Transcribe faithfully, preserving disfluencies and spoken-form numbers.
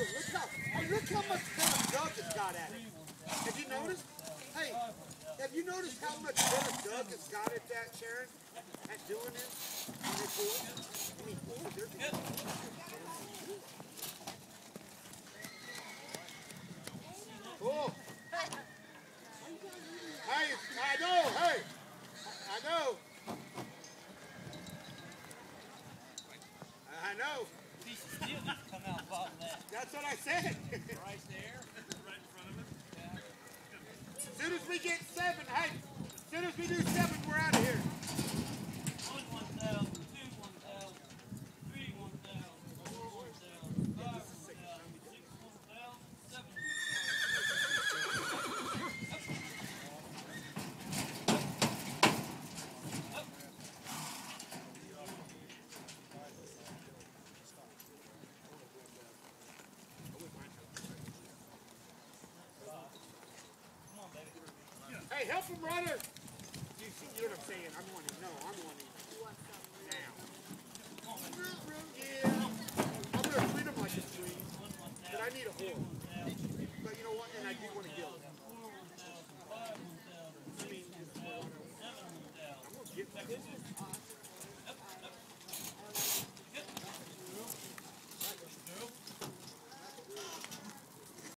Look how, hey, look how much better Doug has got at it. Have you noticed? Hey, have you noticed how much better Doug has got at that, Sharon? At doing it? When they pull it? I mean, pull it, they're good. Cool. Hey, I know, hey. I know. I know. Come out above that. That's what I said. Right there, right in front of us. Yeah. As soon as we get seven, hey, as soon as we do seven, we're out of here. One, one thousand, two, one thousand, three, one thousand, four, one thousand, five, one thousand, six, one thousand, seven, one thousand. Up. Up. Hey, help him, brother! You see, you know what I'm saying? I'm wanting, no, I'm wanting.